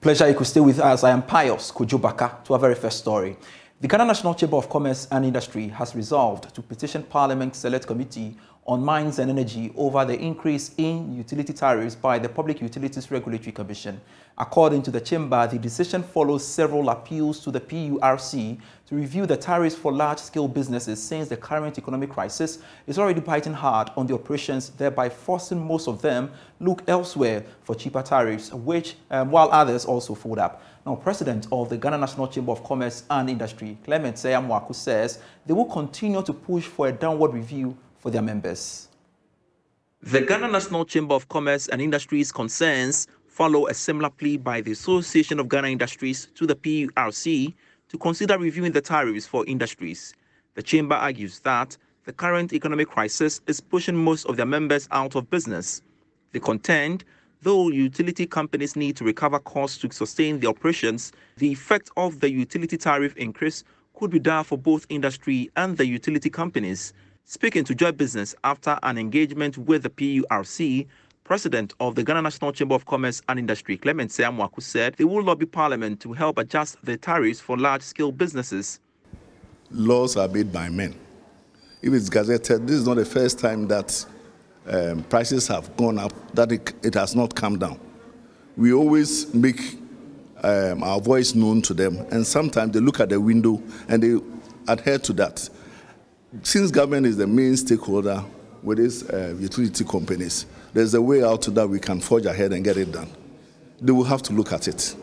Pleasure you could stay with us. I am Pious Kojo Backah to our very first story. The Ghana National Chamber of Commerce and Industry has resolved to petition Parliament Select Committee on Mines and Energy over the increase in utility tariffs by the Public Utilities Regulatory Commission. According to the chamber, the decision follows several appeals to the PURC to review the tariffs for large-scale businesses since the current economic crisis is already biting hard on the operations, thereby forcing most of them look elsewhere for cheaper tariffs, which, while others also fold up. Now, President of the Ghana National Chamber of Commerce and Industry, Clement Sayamwaku, says they will continue to push for a downward review for their members. The Ghana National Chamber of Commerce and Industries concerns follow a similar plea by the Association of Ghana Industries to the PURC to consider reviewing the tariffs for industries. The chamber argues that the current economic crisis is pushing most of their members out of business. They contend, though utility companies need to recover costs to sustain their operations, the effect of the utility tariff increase could be dire for both industry and the utility companies. Speaking to Joy Business after an engagement with the PURC, President of the Ghana National Chamber of Commerce and Industry, Clement Sayamwaku, said they will lobby Parliament to help adjust the tariffs for large-scale businesses. Laws are made by men. If it's gazetted, this is not the first time that prices have gone up, that it has not come down. We always make our voice known to them, and sometimes they look at the window and they adhere to that. Since government is the main stakeholder with these utility companies, there's a way out that we can forge ahead and get it done. They will have to look at it.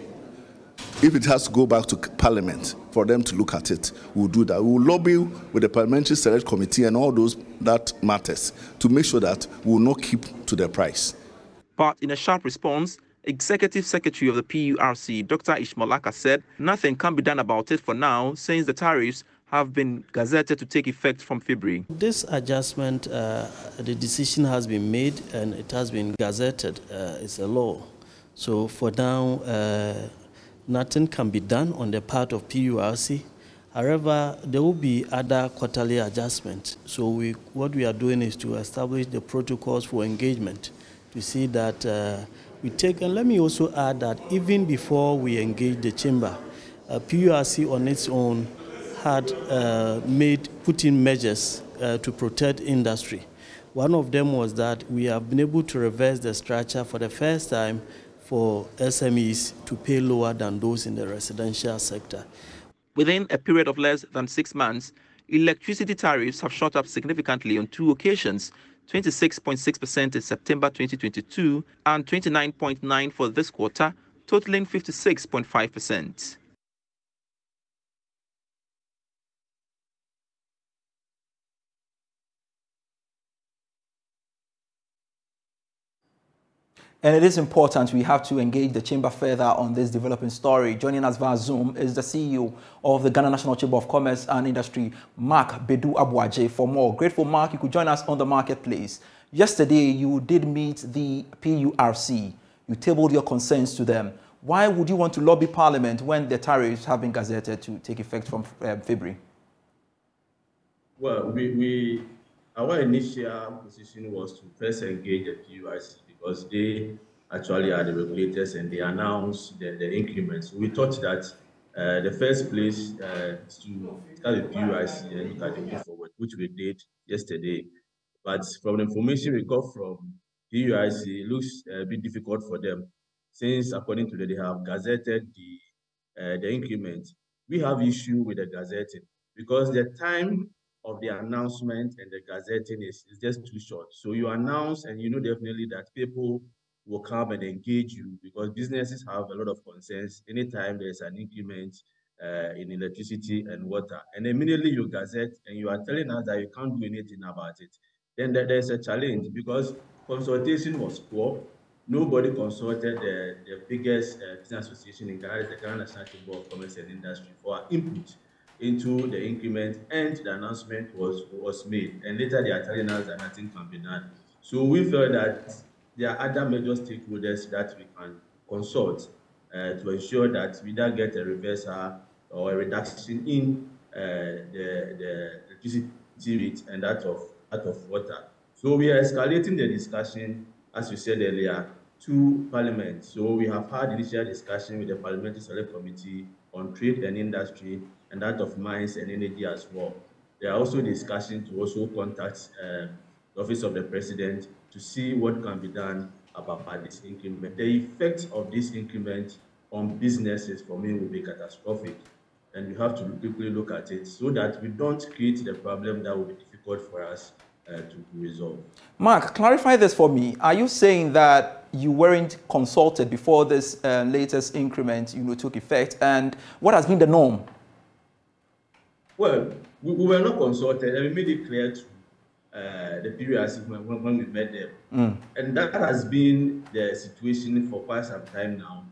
If it has to go back to Parliament for them to look at it, we'll do that. We'll lobby with the Parliamentary Select Committee and all those that matters to make sure that we will not keep to the price. But in a sharp response, Executive Secretary of the PURC, Dr. Ishmalaka, said nothing can be done about it for now since the tariffs have been gazetted to take effect from February. This adjustment, the decision has been made and it has been gazetted. It's a law. So for now, nothing can be done on the part of PURC. However, there will be other quarterly adjustments. So what we are doing is to establish the protocols for engagement to see that we take, and let me also add that even before we engage the chamber, PURC on its own had put in measures to protect industry. One of them was that we have been able to reverse the structure for the first time for SMEs to pay lower than those in the residential sector. Within a period of less than 6 months, electricity tariffs have shot up significantly on two occasions, 26.6% in September 2022 and 29.9% for this quarter, totaling 56.5%. And it is important we have to engage the chamber further on this developing story. Joining us via Zoom is the CEO of the Ghana National Chamber of Commerce and Industry, Mark Badu-Aboagye, for more. Grateful, Mark, you could join us on The Market Place. Yesterday, you did meet the PURC. You tabled your concerns to them. Why would you want to lobby Parliament when the tariffs have been gazetted to take effect from February? Well, our initial position was to first engage the PURC, because they actually are the regulators and they announce the increments. We thought that the first place is to start with PURC and look at the way forward, which we did yesterday. But from the information we got from PURC, it looks a bit difficult for them, since according to them, they have gazetted the increment. We have issue with the gazetting, because the time of the announcement and the gazetting is just too short. So you announce and you know definitely that people will come and engage you, because businesses have a lot of concerns anytime there's an increment in electricity and water. And immediately you gazette and you are telling us that you can't do anything about it. Then there's a challenge, because consultation was poor. Nobody consulted the biggest business association in Ghana, the Ghana National Chamber of Commerce and Industry, for input into the increment, and the announcement was made. And later they are telling us that nothing can be done. So we felt that there are other major stakeholders that we can consult to ensure that we don't get a reversal or a reduction in the electricity rate and that of water. So we are escalating the discussion, as we said earlier, to Parliament. So we have had initial discussion with the Parliamentary Select Committee on Trade and Industry and that of Mines and Energy as well. There are also discussions to also contact the Office of the President to see what can be done about this increment. The effect of this increment on businesses for me will be catastrophic, and we have to quickly look at it so that we don't create the problem that will be difficult for us to resolve. Mark, clarify this for me. Are you saying that you weren't consulted before this latest increment took effect, and what has been the norm? Well, we were not consulted, and we made it clear to the previous when we met them. And that has been the situation for quite some time now,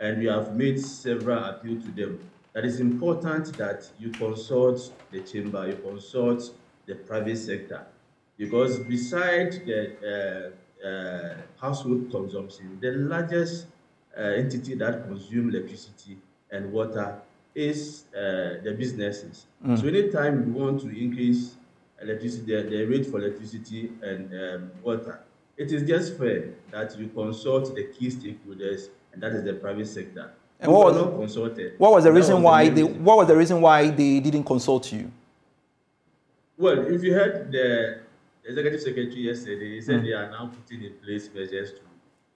and we have made several appeals to them. That is important that you consult the chamber, you consult the private sector, because besides the household consumption, the largest entity that consumes electricity and water is the businesses. So anytime you want to increase electricity, the rate for electricity and water, it is just fair that you consult the key stakeholders, and that is the private sector. And what was not consulted? What was the reason why they? What was the reason why they didn't consult you? Well, if you heard the Executive Secretary yesterday, he said they are now putting in place measures to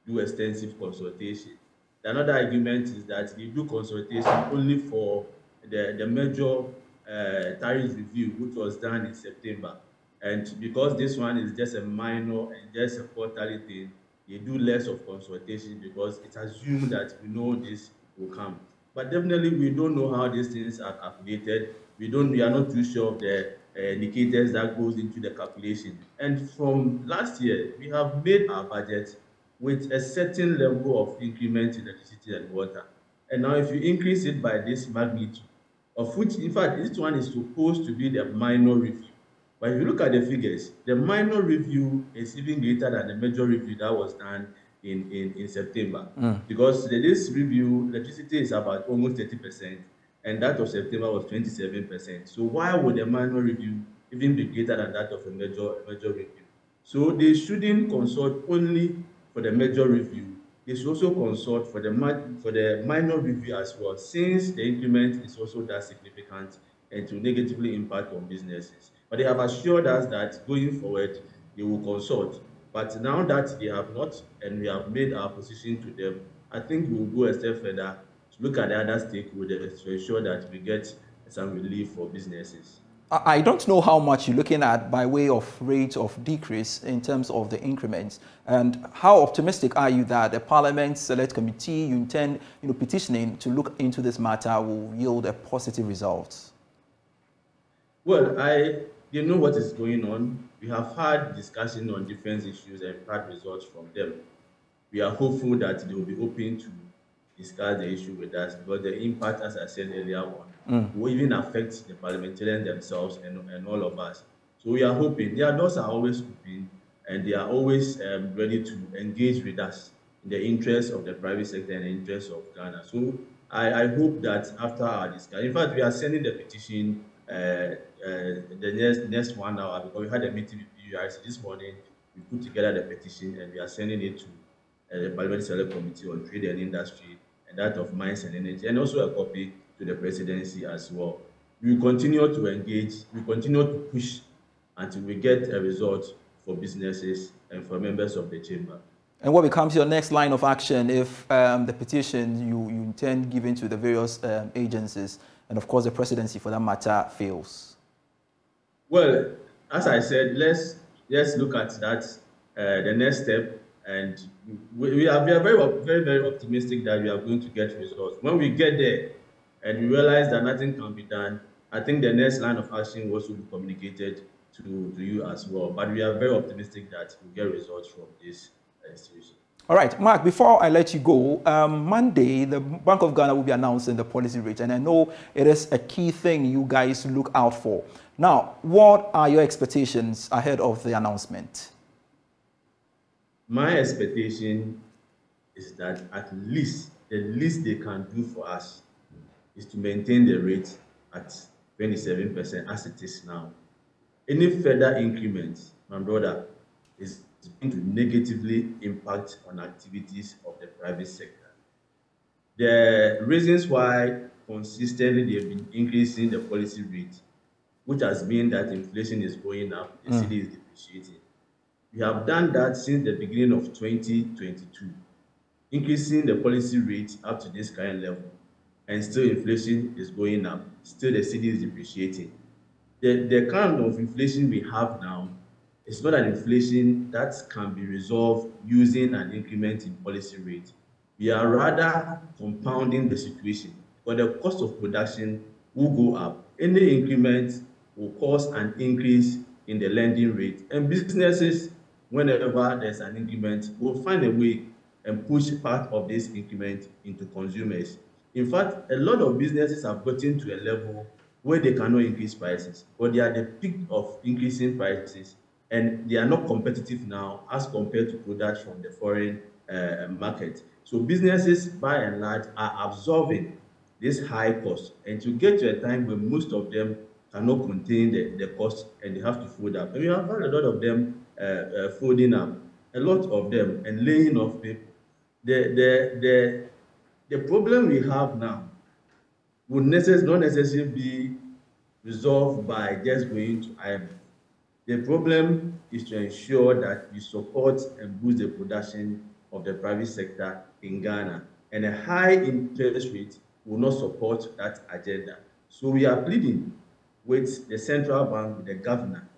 do extensive consultation. The another argument is that they do consultation only for the major tariff review, which was done in September. And because this one is just a minor and just a quarterly thing, they do less of consultation because it's assumed that we know this will come. But definitely, we don't know how these things are calculated. We are not too sure of the indicators that goes into the calculation. And from last year, we have made our budget with a certain level of increment in electricity and water. And now if you increase it by this magnitude, of which, in fact, this one is supposed to be the minor review. But if you look at the figures, the minor review is even greater than the major review that was done in September. Because this review, electricity is about almost 30%. And that of September was 27%. So why would a minor review even be greater than that of a major review? So they shouldn't consult only for the major review. They should also consult for the minor review as well, since the increment is also that significant and to negatively impact on businesses. But they have assured us that going forward, they will consult. But now that they have not, and we have made our position to them, I think we will go a step further, look at the other stakeholders to ensure that we get some relief for businesses. I don't know how much you're looking at by way of rate of decrease in terms of the increments, and how optimistic are you that the Parliament Select Committee you intend petitioning to look into this matter will yield a positive result? Well, you know what is going on. We have had discussion on different issues and had results from them. We are hopeful that they will be open to discuss the issue with us, but the impact, as I said earlier on, will even affect the parliamentarians themselves and all of us. So we are hoping. Their doors are always open, and they are always ready to engage with us in the interest of the private sector and the interest of Ghana. So I hope that after our discussion, in fact, we are sending the petition the next 1 hour, because we had a meeting with PUIC this morning. We put together the petition, and we are sending it to the Parliamentary Select Committee on Trade and Industry, and that of Mines and Energy, and also a copy to the presidency as well. We continue to engage, we continue to push until we get a result for businesses and for members of the chamber. And what becomes your next line of action if the petition you intend giving to the various agencies, and of course the presidency for that matter, fails? Well, as I said, let's look at that, the next step. And we are very, very optimistic that we are going to get results. When we get there and we realize that nothing can be done, I think the next line of action will also be communicated to you as well. But we are very optimistic that we'll get results from this institution. All right, Mark, before I let you go, Monday, the Bank of Ghana will be announcing the policy rate, and I know it is a key thing you guys look out for. Now, what are your expectations ahead of the announcement? My expectation is that at least, the least they can do for us is to maintain the rate at 27% as it is now. Any further increment, my brother, is is going to negatively impact on activities of the private sector. The reasons why consistently they've been increasing the policy rate, which has been that inflation is going up, the cedi is depreciating. We have done that since the beginning of 2022, increasing the policy rate up to this current level, and still inflation is going up, still the cedi is depreciating. The kind of inflation we have now is not an inflation that can be resolved using an increment in policy rate. We are rather compounding the situation, but the cost of production will go up. Any increment will cause an increase in the lending rate, and businesses, whenever there's an increment, will find a way and push part of this increment into consumers. In fact, a lot of businesses have gotten to a level where they cannot increase prices, or they are the peak of increasing prices, and they are not competitive now as compared to products from the foreign market. So businesses, by and large, are absorbing this high cost, and to get to a time when most of them cannot contain the cost and they have to fold up. And we have had a lot of them folding up, a lot of them, and laying off people. The problem we have now would not necessarily be resolved by just going to IMF. The problem is to ensure that we support and boost the production of the private sector in Ghana, and a high interest rate will not support that agenda. So we are pleading with the central bank, with the governor,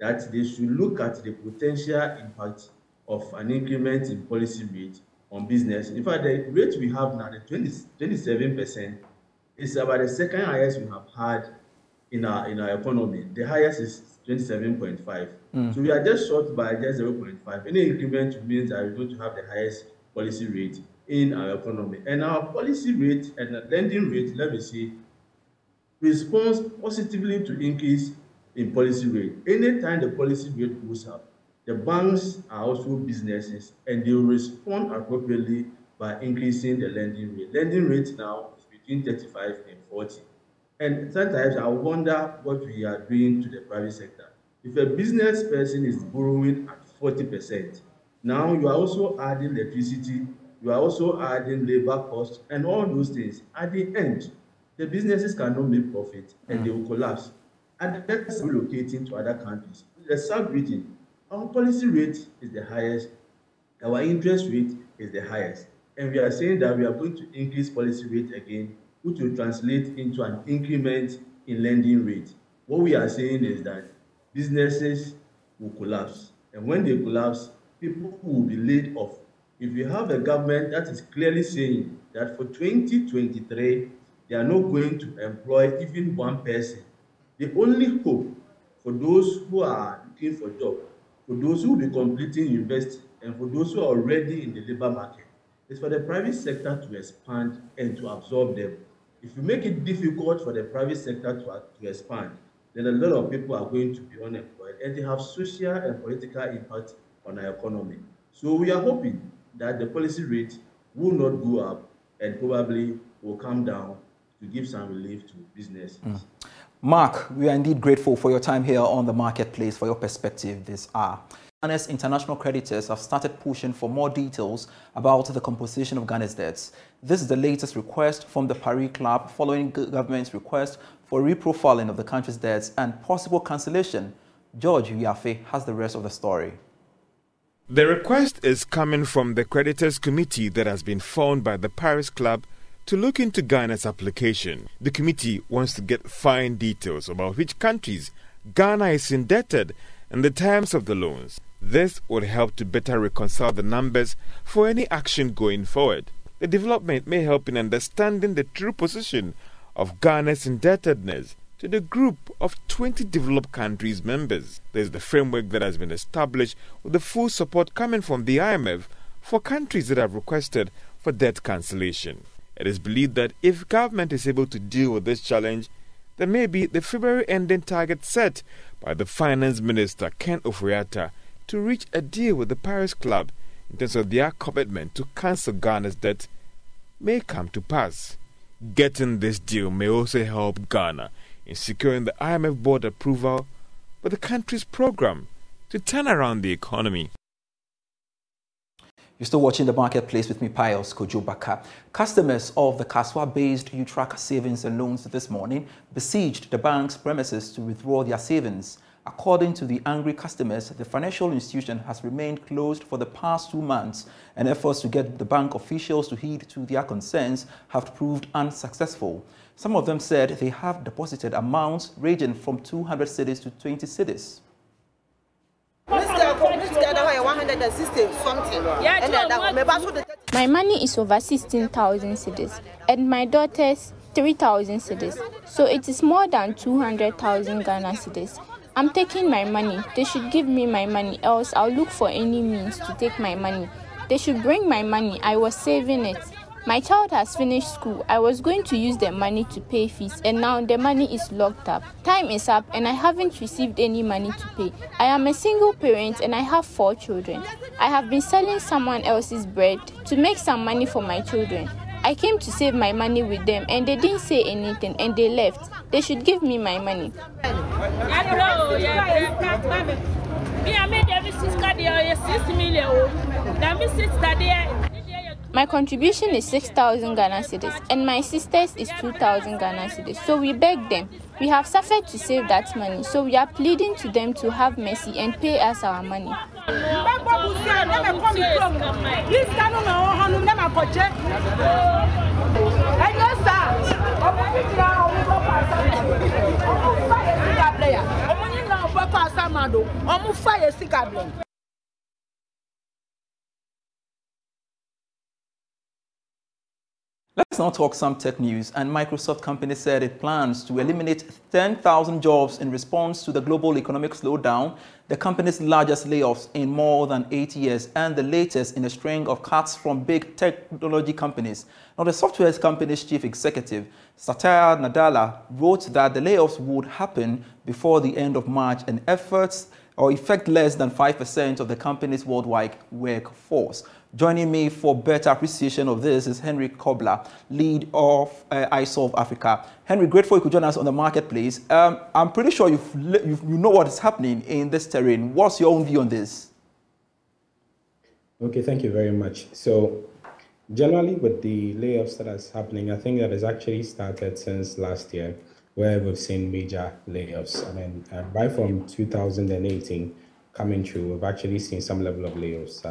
that they should look at the potential impact of an increment in policy rate on business. In fact, the rate we have now, the 27%, is about the second highest we have had in our economy. The highest is 27.5. So we are just short by just 0.5. Any increment means that we're going to have the highest policy rate in our economy. And our policy rate and the lending rate, let me see, responds positively to increase in policy rate. Anytime the policy rate goes up, the banks are also businesses, and they respond appropriately by increasing the lending rate. Lending rate now is between 35 and 40. And sometimes I wonder what we are doing to the private sector. If a business person is borrowing at 40%, now you are also adding electricity, you are also adding labor costs, and all those things. At the end, the businesses cannot make profit, and they will collapse. And that's relocating to other countries. In the sub-region, our policy rate is the highest, our interest rate is the highest. And we are saying that we are going to increase policy rate again, which will translate into an increment in lending rate. What we are saying is that businesses will collapse. And when they collapse, people will be laid off. If you have a government that is clearly saying that for 2023, they are not going to employ even one person, the only hope for those who are looking for jobs, for those who will be completing university, and for those who are already in the labor market, is for the private sector to expand and to absorb them. If you make it difficult for the private sector to expand, then a lot of people are going to be unemployed, and they have social and political impact on our economy. So we are hoping that the policy rate will not go up and probably will come down to give some relief to businesses. Mark, we are indeed grateful for your time here on The Marketplace, for your perspective this hour. Ghana's international creditors have started pushing for more details about the composition of Ghana's debts. This is the latest request from the Paris Club, following the government's request for reprofiling of the country's debts and possible cancellation. George Uyafe has the rest of the story. The request is coming from the creditors committee that has been formed by the Paris Club to look into Ghana's application. The committee wants to get fine details about which countries Ghana is indebted and the terms of the loans. This would help to better reconcile the numbers for any action going forward. The development may help in understanding the true position of Ghana's indebtedness to the group of 20 developed countries' members. There's the framework that has been established with the full support coming from the IMF for countries that have requested for debt cancellation. It is believed that if government is able to deal with this challenge, there may be the February ending target set by the Finance Minister, Ken Ofriata, to reach a deal with the Paris Club in terms of their commitment to cancel Ghana's debt may come to pass. Getting this deal may also help Ghana in securing the IMF board approval for the country's program to turn around the economy. You're still watching The Marketplace with me, Pious Kojo Backah. Customers of the Kaswa-based Utrac Savings and Loans this morning besieged the bank's premises to withdraw their savings. According to the angry customers, the financial institution has remained closed for the past 2 months, and efforts to get the bank officials to heed to their concerns have proved unsuccessful. Some of them said they have deposited amounts ranging from 200 cedis to 20 cedis. My money is over 16,000 cedis, and my daughter's 3,000 cedis, so it is more than 200,000 Ghana cedis. I'm taking my money. They should give me my money, else I'll look for any means to take my money. They should bring my money. I was saving it. My child has finished school. I was going to use the money to pay fees, and now the money is locked up. Time is up, and I haven't received any money to pay. I am a single parent, and I have 4 children. I have been selling someone else's bread to make some money for my children. I came to save my money with them, and they didn't say anything, and they left. They should give me my money. My contribution is 6,000 Ghana cedis, and my sister's is 2,000 Ghana cedis. So we beg them. We have suffered to save that money, so we are pleading to them to have mercy and pay us our money. Let's now talk some tech news. And Microsoft company said it plans to eliminate 10,000 jobs in response to the global economic slowdown, the company's largest layoffs in more than 8 years, and the latest in a string of cuts from big technology companies. Now, the software company's chief executive, Satya Nadella, wrote that the layoffs would happen before the end of March, and efforts or affect less than 5% of the company's worldwide workforce. Joining me for better appreciation of this is Henry Kobla, lead of iSolve Africa. Henry, grateful you could join us on The Marketplace. I'm pretty sure you know what is happening in this terrain. What's your own view on this? Okay, thank you very much. So generally with the layoffs that is happening, I think that has actually started since last year, where we've seen major layoffs. I mean, right from 2018 coming through, we've actually seen some level of layoffs.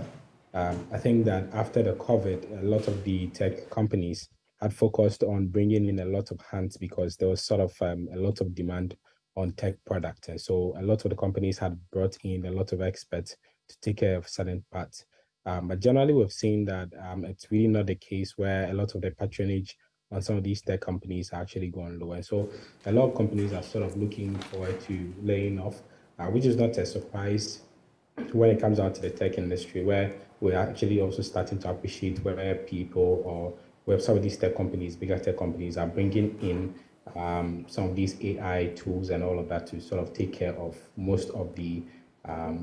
I think that after the COVID, a lot of the tech companies had focused on bringing in a lot of hands because there was sort of a lot of demand on tech products. And so a lot of the companies had brought in a lot of experts to take care of certain parts. But generally, we've seen that it's really not the case where a lot of the patronage on some of these tech companies are actually going lower. And so a lot of companies are sort of looking forward to laying off, which is not a surprise when it comes down to the tech industry, where we're actually also starting to appreciate where people or where some of these tech companies, bigger tech companies, are bringing in some of these AI tools and all of that to sort of take care of most of the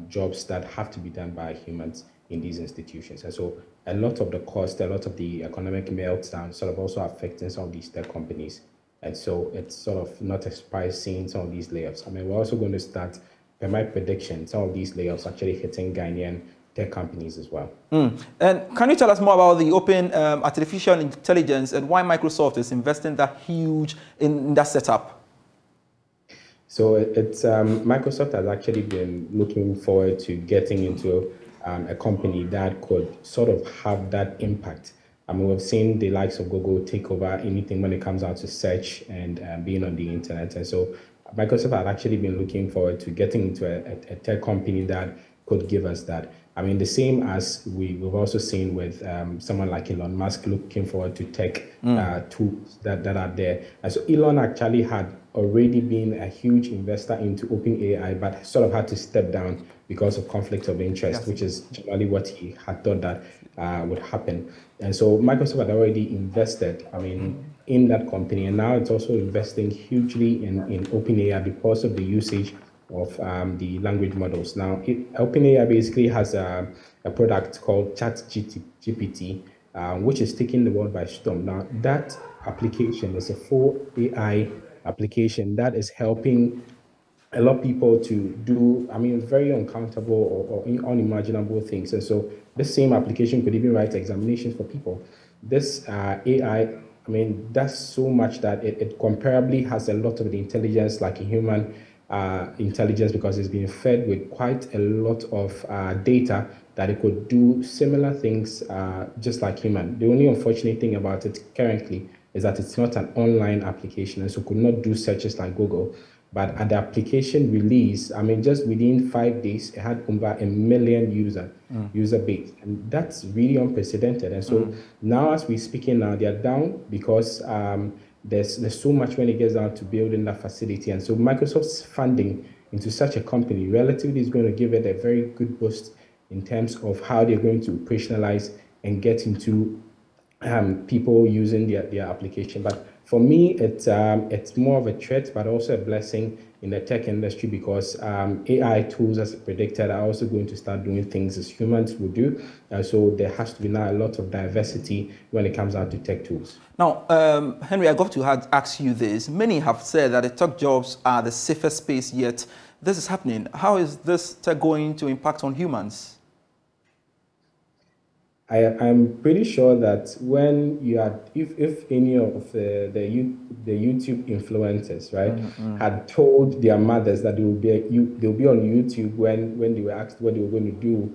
jobs that have to be done by humans in these institutions. And so a lot of the cost, a lot of the economic meltdown sort of also affecting some of these tech companies. And so it's sort of not a surprise seeing some of these layoffs. I mean, we're also going to start, by my prediction, some of these layoffs actually hitting Ghanaian tech companies as well. And can you tell us more about the open artificial intelligence and why Microsoft is investing that huge in that setup? So it's Microsoft has actually been looking forward to getting into a company that could sort of have that impact. I mean, we've seen the likes of Google take over anything when it comes out to search and being on the internet. And so Microsoft had actually been looking forward to getting into a tech company that could give us that. I mean, the same as we've also seen with someone like Elon Musk looking forward to tech tools that are there. And so Elon actually had already been a huge investor into OpenAI, but sort of had to step down because of conflict of interest, yes, which is generally what he had thought that would happen. And so Microsoft had already invested, I mean, in that company, and now it's also investing hugely in OpenAI because of the usage of the language models. Now, OpenAI basically has a product called ChatGPT, which is taking the world by storm. Now, that application is a full AI application that is helping allow people to do, I mean, very uncountable or unimaginable things. And so this same application could even write examinations for people. This AI, I mean, that's so much that it comparably has a lot of the intelligence like a human intelligence, because it's been fed with quite a lot of data that it could do similar things just like human. The only unfortunate thing about it currently is that it's not an online application, and so could not do searches like Google. But at the application release, I mean, just within 5 days, it had over 1 million user base. And that's really unprecedented. And so now as we're speaking now, they are down because there's so much when it gets down to building that facility. And so Microsoft's funding into such a company relatively is going to give it a very good boost in terms of how they're going to operationalize and get into people using their application. But for me, it's more of a threat, but also a blessing in the tech industry, because AI tools, as predicted, are also going to start doing things as humans would do. So there has to be now a lot of diversity when it comes down to tech tools. Now, Henry, I got to ask you this. Many have said that the tech jobs are the safest space yet. This is happening. How is this tech going to impact on humans? I'm pretty sure that when you had, if any of the YouTube influencers, right, had told their mothers that they'll be on YouTube when they were asked what they were going to do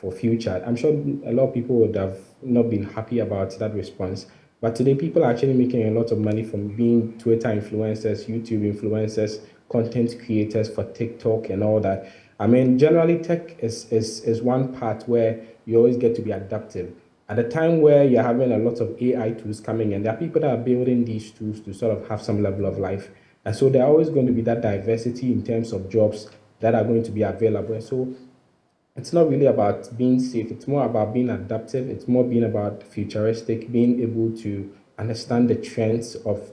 for future, I'm sure a lot of people would have not been happy about that response. But today, people are actually making a lot of money from being Twitter influencers, YouTube influencers, content creators for TikTok and all that. I mean, generally, tech is one part where you always get to be adaptive. At a time where you're having a lot of AI tools coming in, there are people that are building these tools to sort of have some level of life. And so there are always going to be that diversity in terms of jobs that are going to be available. And so it's not really about being safe. It's more about being adaptive. It's more being about futuristic, being able to understand the trends of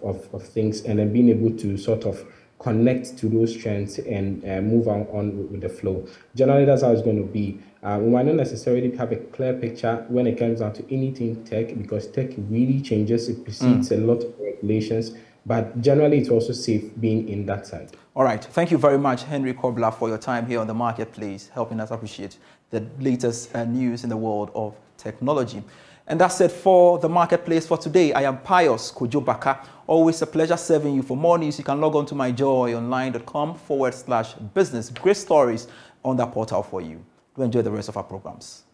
things, and then being able to sort of connect to those trends and move on with the flow. Generally, that's how it's going to be. We might not necessarily have a clear picture when it comes down to anything tech, because tech really changes. It precedes a lot of regulations, but generally it's also safe being in that side. All right. Thank you very much, Henry Kobla, for your time here on The Marketplace, helping us appreciate the latest news in the world of technology. And that's it for The Marketplace for today. I am Pious Kojo Backah. Always a pleasure serving you. For more news, you can log on to myjoyonline.com/business. Great stories on that portal for you. Do enjoy the rest of our programs.